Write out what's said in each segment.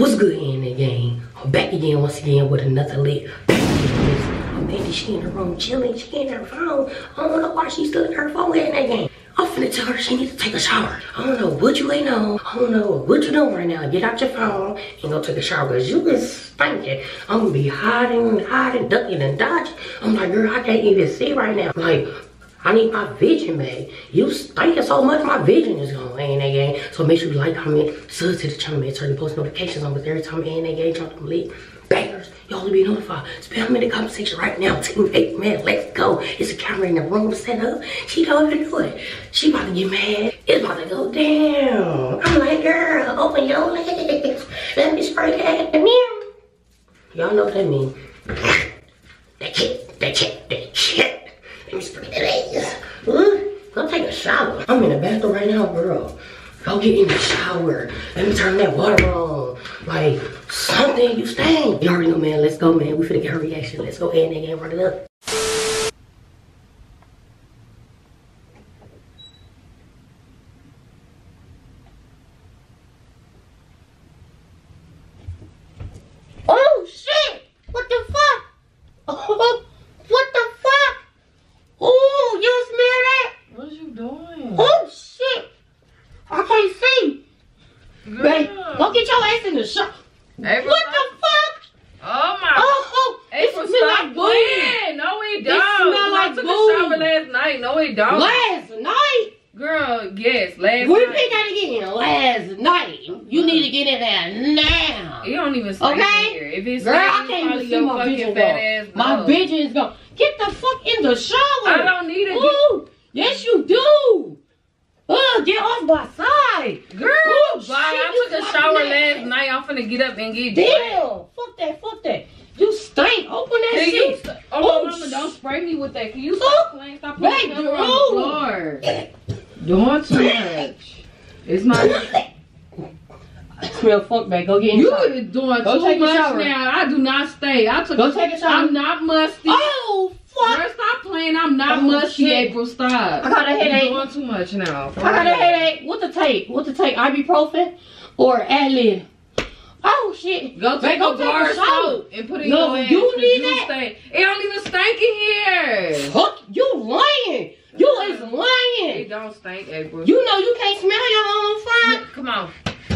What's good in the game? I'm back again once again with another lit. Oh, baby, she in her room chilling. She in her phone. I don't know why she's still in her phone in that game. I'm finna tell her she needs to take a shower. I don't know what you waiting on. I don't know what you doing right now. Get out your phone and go take a shower because you can spank it. I'm gonna be hiding, ducking and dodging. I'm like, girl, I can't even see right now. Like, I need my vision back. You stinking so much, my vision is gone. In that game. So make sure you like, comment, sub to the channel, and turn your post notifications on. Because every time in that game, drop them lit bangers. Y'all will be notified. Spam in the comment section right now. Team 8, man, let's go. It's a camera in the room set up. She don't even do it. She about to get mad. It's about to go down. I'm like, girl, open your legs. Let me spray that. Y'all know what that means. That kick. Let me spray the legs. Go take a shower. I'm in the bathroom right now, girl. Go get in the shower. Let me turn that water on. Like, something you stink. You already know, man. Let's go, man. We finna get her reaction. Let's go ahead and game, run it up. Oh, shit. What the fuck? Oh, what the fuck? Oh, you smell that? What you doing? Oh, shit. I can't see. Babe, go get your ass in the shop. April, what the fuck? Oh, my. Oh, April, it smell like booty. No, it don't. It smell like booty. I took a shower last night. No, it don't. Last night? Girl, yes, last night. We gotta get in last night. You need to get in there now. It don't even stay here. If it's girl, I can't even see my vision gone. My vision is gone. Get the fuck in the shower. I don't need it. Ooh, yes, you do. Oh, get off my side. Girl, ooh, shit, I took a shower last night. I'm finna get up and get damn, dry. Fuck that. You stink. Open that can shit. Oh, my mama, don't spray me with that. Can you stop playing? Stop putting on the floor. Doing too much. It's my... Smell fuck, man. Go get in the shower. You doing go too take much a shower. Now. I do not stay. I took go take a shower. I'm not musty. Oh, fuck. Girl, stop playing. I'm not musty, shit. April. Stop. I got a headache. You doing too much now. I got a headache. What to take? Ibuprofen or Adlib? Oh, shit. Go take a bar of soap and put it in your ass. You need that? It don't even stink in here. Fuck. You lying. You is lying. It don't stink, April. You know you can't smell your own fly. Come on.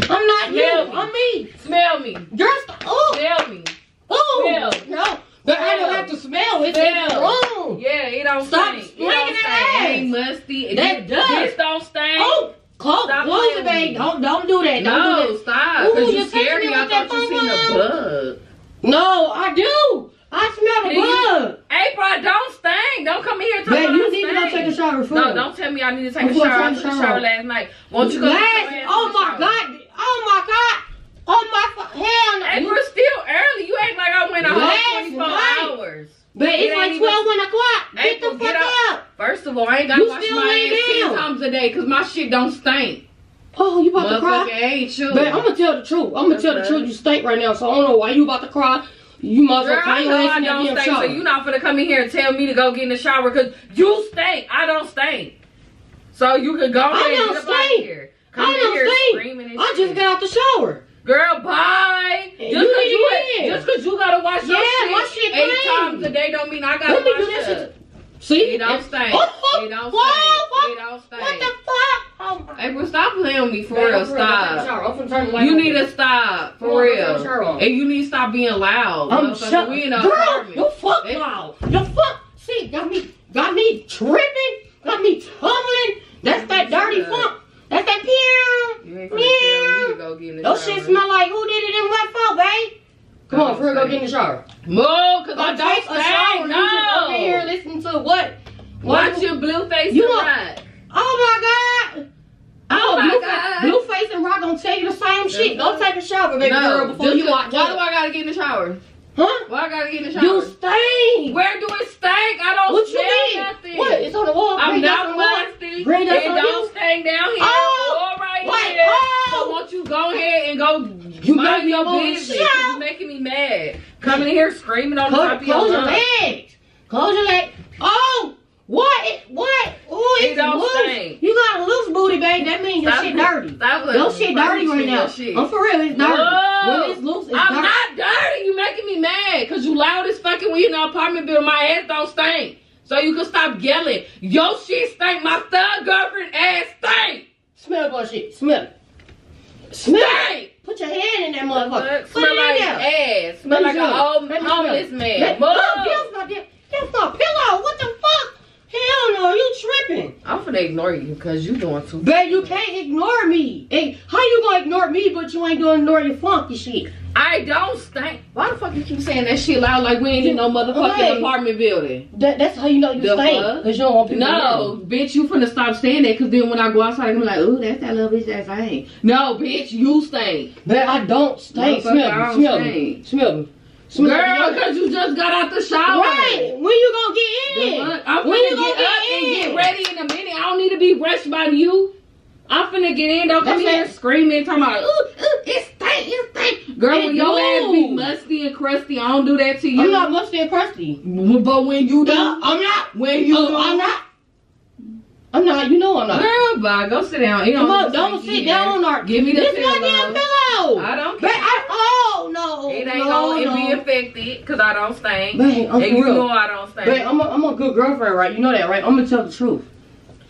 I'm not smell you. Me. I'm me. Smell me. Just smell me. Oh no. But I don't have to smell it. It's wrong. Yeah, it don't stop stink. Stop stinking that ass. It ain't musty. That does. Don't stink. Oh, close it, babe. Don't do that. No, stop. Because you scared me. I thought you seen a bug. No, I do. I smell the bug. April, don't stink. Don't come in here talking about you need to go take a shower. No, don't tell me I need to take a shower. I took a shower last night. Won't you go take a shower? Oh my God. Oh my God! Hell no! And we're still early. You act like I went a whole 24 hours. But it's like 12, 1 o'clock. Get the fuck up! First of all, I ain't got to wash my ass 10 times a day because my shit don't stink. Oh, you about to cry? Ain't you. But I'm going to tell the truth. I'm going to tell the truth. You stink right now, so I don't know why you about to cry. You must have clean your ass in that damn shower. So you're not going to come in here and tell me to go get in the shower because you stink. I don't stink. So you can go ahead and get out of here. I don't stink. I just got out the shower. Girl, bye. Just because you got to wash your shit 8 times a day don't mean I got to wash it. See? It don't stink. It don't stink. It don't stink. What the fuck? April, stop playing with me. For real, stop. You need to stop. For real. And you need to stop being loud. I'm shut. Girl, you fuck loud. You fuck. See, got me tripping. Got me tumbling. That's that dirty fuck. That's that pew. Those shit smell like who did it in what for, babe? Come on, for real, go get in the shower. Move, cause I don't stay. No. Up here, listen to what? Watch your blue face and rock. Oh my God. Oh my God. Blue face and rock gonna tell you the same shit. Go take a shower, baby girl, before you walk. Why do I gotta get in the shower? Huh? Why I gotta get in the shower? You stink. Where do it stink? I don't smell nothing. What? It's on the wall. I'm not musty. It don't stink down here. All right here. So won't you go ahead and go? You mind your business. You're making me mad. Coming in here screaming on top of your lungs. Close your leg. Oh, what? Oh, it don't stink. You got a loose booty, babe. That means your shit dirty. Your shit dirty right now. I'm for real. It's dirty. me mad because you loud as fucking when you in the apartment building. My ass don't stink. So you can stop yelling. Yo shit stink. My thug girlfriend ass stink. Smell bullshit. Smell. Smell. Put your hand in that motherfucker. Smell it like ass. Smell like an old homeless man. That's my pillow. What the fuck? Hell no, you tripping. I'm finna ignore you because you doing too. Babe, you can't ignore me. Hey, how you gonna ignore me but you ain't gonna ignore your funky shit? I don't stink. Why the fuck you keep saying that shit loud like we ain't in no motherfucking apartment building? That's how you know you stink. Because you don't want people to know. Bitch, you finna stop saying that because then when I go outside, I'm like, ooh, that's that little bitch that stink. No, bitch, you stink. But I don't stink. Smell me. Girl, because you just got out the shower. Right. When you gonna get in? I'm finna get up and get ready in a minute. I don't need to be rushed by you. I'm finna get in. Don't come here screaming, talking about, ooh, it stink, it stink. Girl, when your ass be musty and crusty, I don't do that to you. I'm not musty and crusty. But when you do, I'm not. When you do, I'm not. I'm not. You know I'm not. Girl, bye. Go sit down. Come on, don't sit down. Give me the pillow. This goddamn pillow. I don't care. It ain't gonna be affected because I don't stink. Babe, you know I don't stink. Babe, I'm a good girlfriend, right? You know that, right? I'm gonna tell the truth.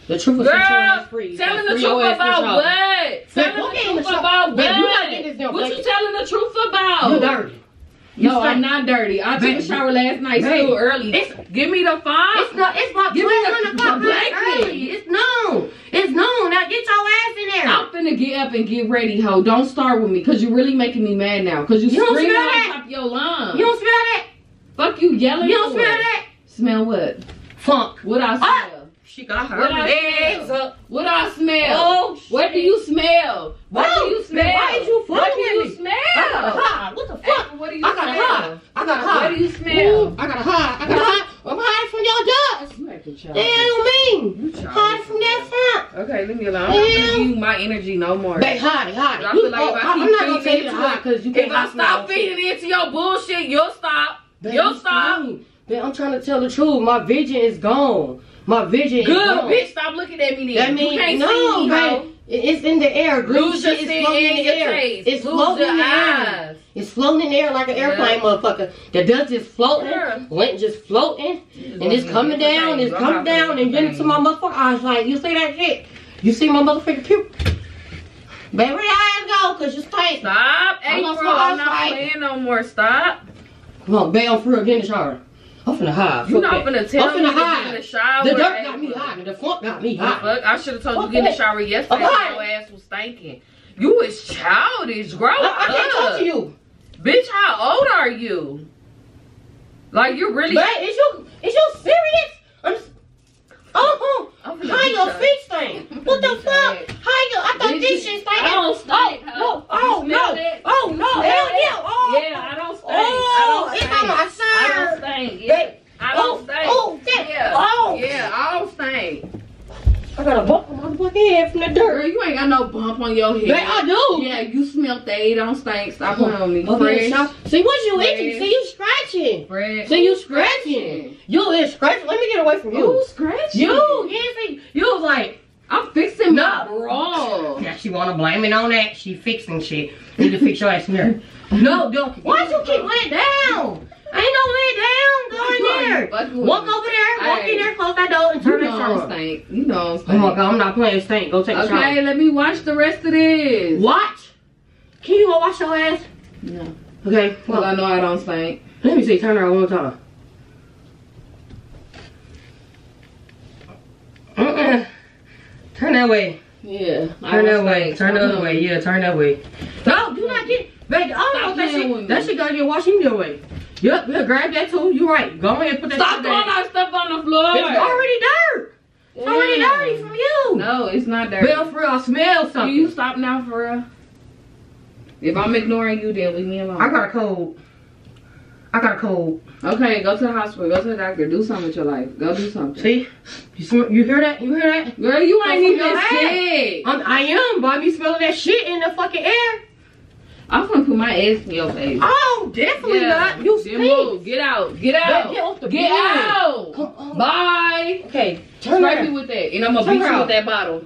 The truth is free. Telling the truth about what? Telling the truth about what? What you telling the truth about? You dirty. I'm not dirty. I took a shower last night too early. Give me the phone. It's about 2:00 early. It's known. It's known. Now get your ass in there. I'm finna get up and get ready, ho. Don't start with me, cause you're really making me mad now. Cause you scream on top of your lungs. You don't smell that? Fuck you yelling. You don't smell that? Smell what? Funk. What I smell? She got her legs up. What I smell? Oh, what do you smell? What do you smell? Why did you fuck with me? What do you smell? I got a high. What the fuck? What do you smell? I got a high. What do you smell? Ooh, I got a high. I'm hiding from your dust. You acting childish. You hiding from that front. Okay, leave me alone. I'm not giving you my energy no more. Babe, hide. I feel like if I keep feeding into it, because you can't. If I stop feeding into your bullshit, you'll stop. You'll stop. Babe, I'm trying to tell the truth. My vision is gone. My vision is gone. Good, bitch, stop looking at me then. That means, you can't see me, babe. It's in the air. Lose your in your face. It's floating in the air. It's floating in the air like an airplane, motherfucker. The dust is floating. Lint just floating. And it's coming down. It's coming down and getting to my motherfucking eyes. Like, you see that shit? You see my motherfucking puke? Baby, where your eyes go? Because you stink. Stop, April. I'm not playing no more. Stop. Come on, babe, I'm for real. Get in the shower. I'm finna hide. You're not finna tell me to get in the shower. The dirt got me hot. The funk got me hot. Fuck, I should have told you get in the shower yesterday. Your ass was stinking. You was childish. Grow up. I can't talk to you. Bitch, how old are you? Like, you really... Babe, is you serious? How your feet stink? What the fuck? I thought this shit stink. I don't stink. Oh, no. Hell yeah. Yeah, I don't stink. Oh, it's on my side. I don't stink. Oh, yeah. Oh. Yeah, I don't stink. I got a bump on my fucking head from the dirt. Girl, you ain't got no bump on your head. But I do. Yeah, you smell that. It don't stink. Stop on me. Okay. See, what you itching? See, you scratching. Fred. See, you scratching. You is scratching. Let me get away from you. You scratching. You was like, I'm fixing my bra. Yeah, she want to blame it on that. She fixing shit. Need to fix your ass mirror. No, don't. Why'd you keep laying down? I ain't no lay down. Go in there. Walk over there. Walk in there. Close that door and turn it on. You know I'm stink. Oh my God, I'm not playing stink. Go take a shower. Okay, let me watch the rest of this. Watch? Can you go wash your ass? No. Okay. Well, I know I don't stink. Let me see. Turn around one more time. Turn that way. Yeah. Turn that way. Turn the other way. Yeah, turn that way. No, do not get... Baby, that shit gotta get washed in your way. Yep, yeah, grab that too. You're right. Go ahead and put that. Stop throwing our stuff on the floor. It's already dirt. It's already dirty from you. No, it's not dirty. Bill, for real, I smell something. Can you stop now, for real? If I'm ignoring you, then leave me alone. I got a cold. Okay, go to the hospital. Go to the doctor. Do something with your life. Go do something. See? You hear that? Girl, you ain't even sick. I am, Bobby. Smelling that shit in the fucking air. I'm gonna put my ass in your face. Oh, definitely not. You stink. Get out. Get out. Bye. Okay. Scrape me with that. And I'm gonna beat you with that bottle.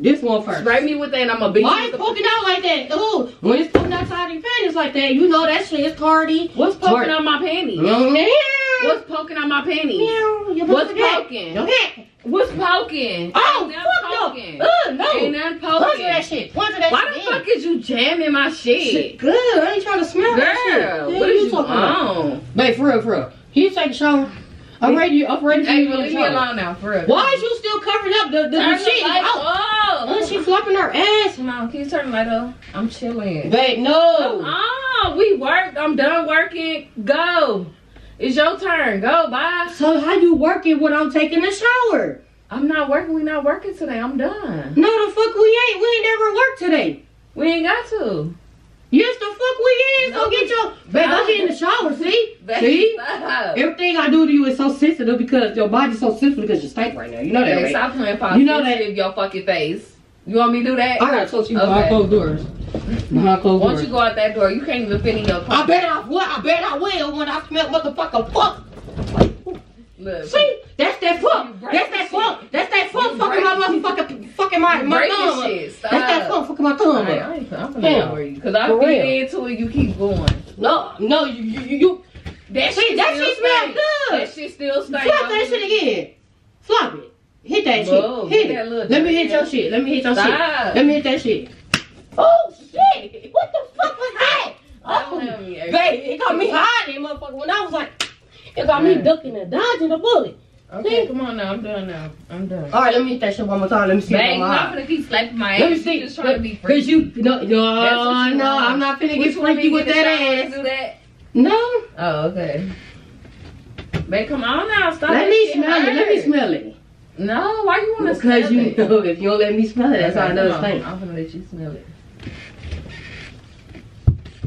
This one first. Spray me with that and I'm a big. Why is poking out like that? Ooh, when it's poking outside your panties like that, you know that shit is tardy. What's poking on my panties? Mm-hmm. What's poking on my panties? Mm-hmm. What's poking? Mm-hmm. What's poking? Oh, fuck no. No. Ain't nothing poking. Punch that shit. Punch that shit. Why the fuck is you jamming my shit? Shit good. I ain't trying to smell that shit. Girl, what are you talking about? Babe, for real, for real. Can you take a shower? I'm ready. I'm ready. Hey, leave me alone now, for real. Why is you still covering up the shit? Oh, she flopping her ass. Mom, can you turn the light off? I'm chilling. Babe, no. Oh, we worked. I'm done working. Go. It's your turn. Go, bye. So how you working when I'm taking a shower? I'm not working. We not working today. I'm done. No, the fuck we ain't. We ain't never worked today. We ain't got to. Yes, the fuck we is. No, go get your... Babe, I get in the shower, see? Babe, see? Stop. Everything I do to you is so sensitive because your body's so sensitive because you stink right now. You know that, right? Stop playing pop. You know that. Your fucking face. You want me to do that? I gotta talk to you behind closed doors. Behind closed doors. Once you go out that door, you can't even fit in your car. I bet I will. I bet I will when I smell motherfucking fuck. Look. See? That's that fuck. That's that fuck. That's that fuck fucking my motherfucking my thumb. Shit. That's that fuck fucking my thumb. I ain't gonna worry you. Cause I feed into it, you keep going. No, no, you. That shit smells good. That shit still stinks. Flop that shit again. Flop it. Hit that shit. Hit it. Let me hit your shit. Let me hit your shit. Let me hit that shit. Oh shit! What the fuck was that? Oh, babe, it got me hiding, motherfucker. When I was like. It got me ducking and dodging a bullet. Okay, see? Come on now. I'm done now. I'm done. All right, let me hit that shit one more time. Let me see. Bang, I'm finna keep slapping my ass. Let me see. She's just trying to be free. Cause you, no, I'm not finna get freaky with that ass. Do that? No. Oh, okay. Babe, come on now. Stop. Let me smell it. Let me smell it. No, why you wanna smell it? Cause you know if you don't let me smell it, that's how I know it's thing. I'm finna let you smell it.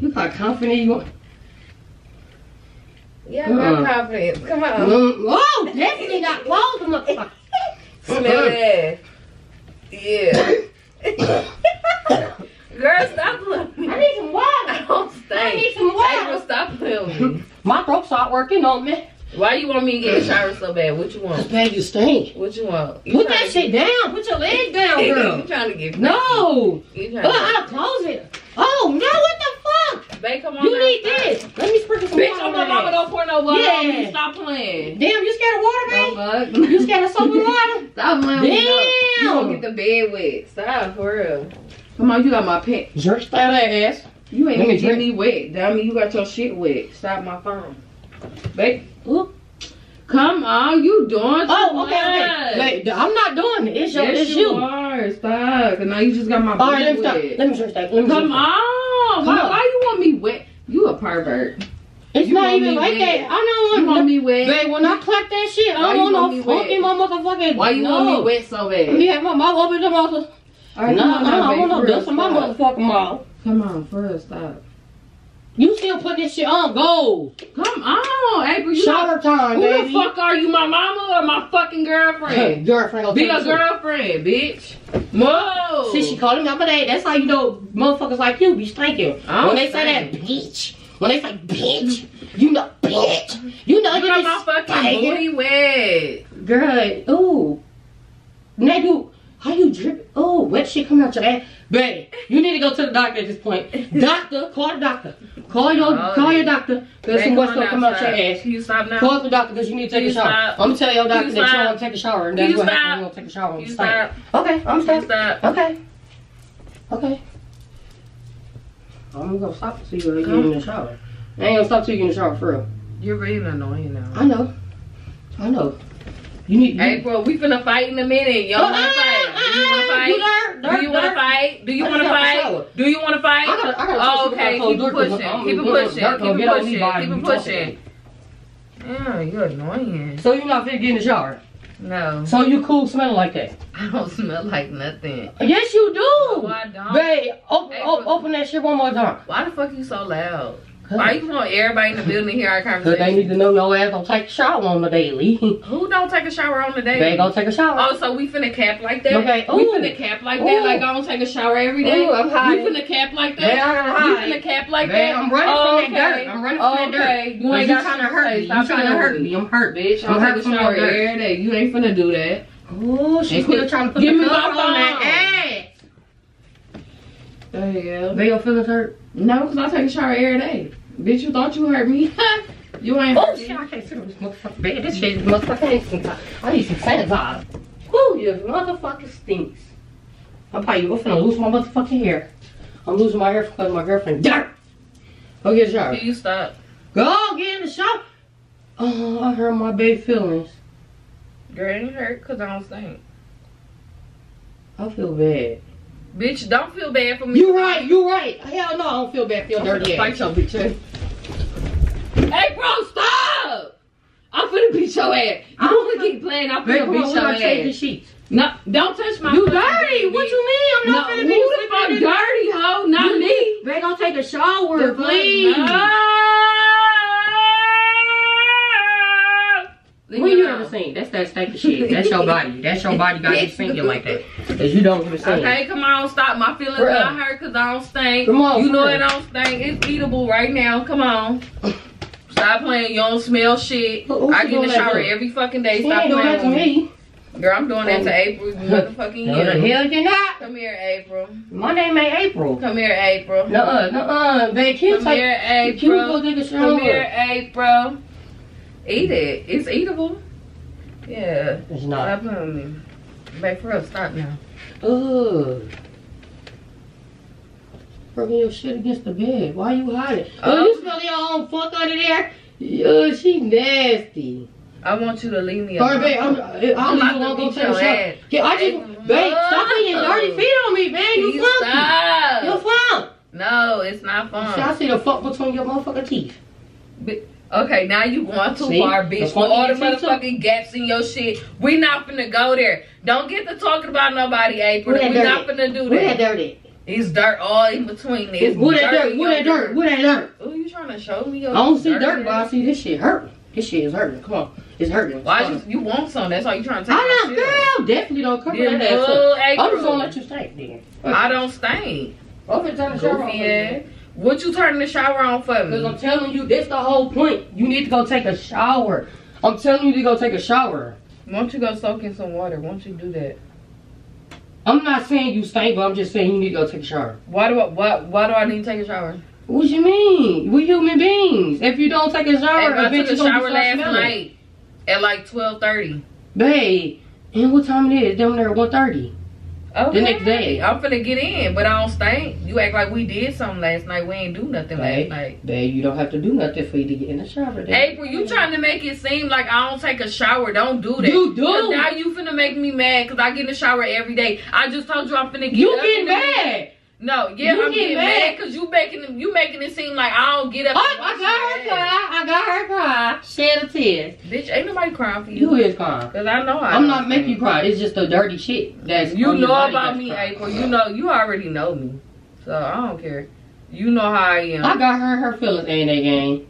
You got confident you want. Yeah, I'm confident. Come on. Whoa, that thing got closed, motherfucker. Smell it. Yeah. Girl, stop playing. I need some water. Don't stay. I need some water. April, stop playing me. My throat's not working on me. Why you want me to get a shower so bad? What you want? Babe, you stink. What you want? You put that shit down. Put your leg down, girl. You trying to get me. No. I'll close it. Oh, no, what the Babe, come on. You need this. Let me sprinkle some water. Bitch, on my mama don't pour no water on me. Stop playing. Damn, you scared of water, babe? You scared of soap and water? Stop playing. Damn. You gonna get the bed wet. Stop, for real. Come on, you got my pet. Jerk that ass. You ain't gonna get me wet. Dummy, you got your shit wet. Stop my phone. Babe. Ooh. Come on, you doing too much. Wait, I'm not doing it. It's your issue. Yes, you are. Stop. And now you just got my bed wet. All right, let me stop. Let me jerk that. Come on. Why you want me wet? You a pervert. It's you not even like that. I don't want me wet. Babe, when I clap that shit, I don't want no funky motherfucking. Why you want me wet so bad? Let me have my mouth open to mouth. Alright, no, I don't want no dust in my motherfucking mouth. Come on, for real, stop. You still put this shit on gold. Come on, April. Shower time, baby. Who the fuck are you, my mama or my fucking girlfriend? Girlfriend. Be a girlfriend, bitch. Whoa. See, she called him out for that. That's how you know motherfuckers like you be stinking. When they say that, bitch. When they say bitch, you know, bitch. You know you got my fucking booty wet. Girl, ooh. Now you, how you dripping? Oh, wet shit coming out your ass. Baby, you need to go to the doctor at this point. Doctor, call the doctor. Call your doctor. There's some what's gonna come out your ass. Can you stop now? Call the doctor because you need to take a shower. I'm gonna tell your doctor that you don't take a shower. And that's what happens. You don't take a shower. You stop. Okay, I'm gonna stop. Okay. Okay. I'm gonna stop until you get in the shower. I ain't gonna stop till you get in the shower for real. You're really annoying now. I know. I know. You need. Hey, bro, we finna fight in a minute. Y'all wanna fight? You wanna fight? Do you wanna fight? Do you wanna fight? Do you wanna fight? Okay, keep it pushing. Keep it pushing. Keep it pushing. Keep it pushing. Yeah, you're annoying. So you're not finna get in the shower? No. So you cool smelling like that? I don't smell like nothing. Yes, you do. No, I don't. Babe, open that shit one more time. Why the fuck you so loud? Why you want everybody in the building to hear our conversation? Because they need to know your ass don't take a shower on the daily. Who don't take a shower on the daily? They don't take a shower. Oh, so we finna cap like that? Okay. Ooh. We finna cap like that? Like I don't take a shower every day? Ooh, I'm hot. We finna cap like that? We finna cap like that? I'm running from that dirt. I'm running from that dirt. You ain't trying to hurt me. You trying to hurt me. I'm hurt, bitch. I don't take a shower every day. You ain't finna do that. Oh, she's still trying to put the phone on that ass. The hell? They your feelings hurt? No, because I take a shower every day. Bitch, you thought you hurt me? You ain't. Oh shit, I can't sit on this motherfucking bed. This shit is motherfucking. I need some sanitizer. Whoo, you motherfucking stinks. I'm probably finna lose my motherfucking hair. I'm losing my hair because my girlfriend dirt. Go get a shower. Can you stop? Go get in the shower. Oh, I hurt my baby feelings. Girl, it hurt because I don't stink. I feel bad. Bitch, don't feel bad for me. You right, you right. Hell no, I don't feel bad for your dirty ass. Fight your bitch ass. Hey, bro, stop! I'm finna beat your ass. You don't keep playing. I'm finna beat your ass. Changing sheets. No, don't touch my. You dirty? What you mean? I'm not finna be sleeping dirty, hoe. Not me. They gonna take a shower, please. When you ever sing? That's that stanky shit. That's your body. That's your body got you singing like that. Cause you don't even sing. Okay, come on, stop. My feelings not hurt cause I don't stink. Come on, you know it don't stink. It's eatable right now. Come on. Stop playing. You don't smell shit. I get in the shower every fucking day. Stop playing with me. Girl, I'm doing that to April. Motherfucking no, the hell you not. Come here, April. My name ain't April. Come here, April. Nuh-uh, nuh-uh. Babe, can you come here, April. Can you go come here, April. Eat it. It's eatable. Yeah. It's not. Babe, for real, stop now. Ugh. Rubbing your shit against the bed. Why you hiding? Oh, you smell your own fuck under there? Yeah, she nasty. I want you to leave me alone. Babe, I'm not gonna go take a shower. Yeah, I just, babe, stop putting your dirty feet on me, man. You funky. You funk. No, it's not fun. I see the fuck between your motherfucking teeth. Okay, now you going too far, bitch. For all the motherfucking gaps in your shit, we not finna go there. Don't get to talking about nobody, April. We not finna do that. Where that dirty? It's dirt all in between this. Where that dirt? Where that dirt? Where that dirt? Oh, you trying to show me your dirt? I don't see dirt, but I see this shit hurt. This shit is hurting. Come on. It's hurting. Why you want some? That's all you trying to take. I'm not, girl. Definitely don't cover that ass up. I'm just gonna let you stink, nigga. I don't stink. Over turn the shower on. What you turning the shower on for me? Because I'm telling you, that's the whole point. You need to go take a shower. I'm telling you to go take a shower. Why don't you go soak in some water? Why don't you do that? I'm not saying you stink, but I'm just saying you need to go take a shower. Why do I need to take a shower? What you mean? We human beings. If you don't take a shower, I took a shower last night at like 12:30. Babe, and what time it is? Down there at 1:30. Okay. The next day. I'm finna get in, but I don't stink. You act like we did something last night. We ain't do nothing last night. Babe, you don't have to do nothing for you to get in the shower. April, you trying to make it seem like I don't take a shower. Don't do that. You do. Now you finna make me mad because I get in the shower every day. I just told you I'm finna get up. You get mad. No, I'm getting mad because you making it seem like I don't get up. Oh, I got her cry. I got her cry. Shed a tear. Bitch, ain't nobody crying for you. You is crying. Because I know I'm not making you cry. It's just the dirty shit. That's you know about me, April. You know, you already know me. So I don't care. You know how I am. I got her and her feelings ain't that game.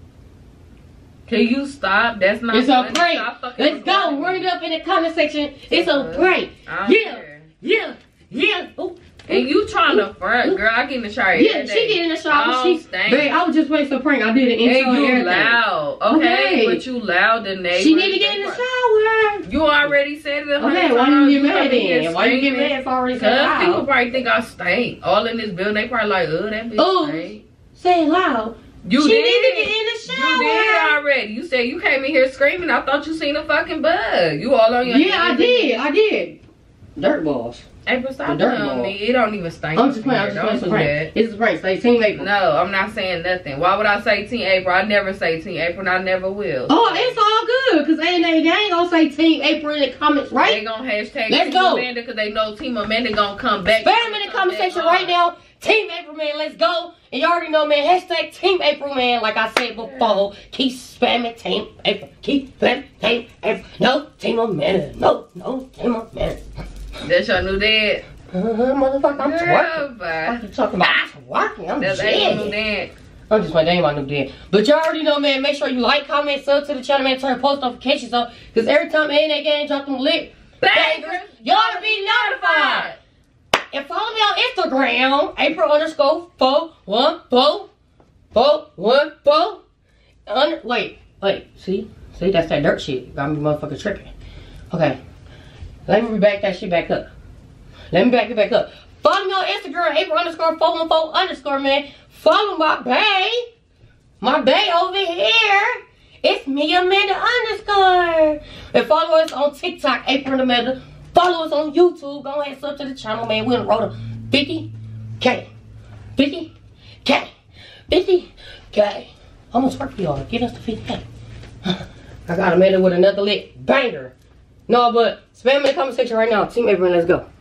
Can you stop? That's not. It's a prank. Let's go. Word up in the comment section. It's a prank. Yeah. Yeah. Yeah. Ooh. And you trying to front, girl. I get in the shower every day. Yeah, she get in the shower. She stank. Babe, I was just waiting for the prank. I did an intro and you loud. Okay, but you loud the neighbor. She need to get in the shower. You already said it. Okay, why you get mad then? Why you get mad if I already said loud? Because people probably think I stank. All in this building, they probably like, oh, that bitch stank. Say it loud. She need to get in the shower. You did already. You said you came in here screaming. I thought you seen a fucking bug. You all on your head. Yeah, I did. I did. Dirt balls. April, stop telling me. It don't even stink. I'm just playing. I'm just playing. It's a prank. Say Team April. No, I'm not saying nothing. Why would I say Team April? I never say Team April and I never will. Oh, it's all good. Because they ain't going to say Team April in the comments, right? They going to hashtag Team Amanda because they know Team Amanda going to come back. Spam them in the comment section right now. Team April, man. Let's go. And you already know, man. Hashtag Team April, man. Like I said before. Keep spamming Team April. Keep spamming Team April. No Team Amanda. No Team Amanda. That's your new dad? Motherfucker, I'm twerking. What you talking about? I'm twerking. I'm just new dad. I'm just my name, my new dad. But y'all already know, man. Make sure you like, comment, sub to the channel, man. Turn post notifications on. Because every time A&A Gang drop them lit bangers, y'all to be notified. And follow me on Instagram, April_41444. Wait. See, that's that dirt shit. Got me motherfucking tripping. Okay. Let me back that shit back up. Follow me on Instagram, April_414_man. Follow my bae. My bae over here. It's me, Amanda_. And follow us on TikTok, April and Amanda. Follow us on YouTube. Go ahead and sub to the channel, man. We're on the road to 50K. 50K. 50K. Almost work for y'all. Get us to 50K. I got Amanda with another lit banger. No, but spam in the comment section right now. Team April, let's go.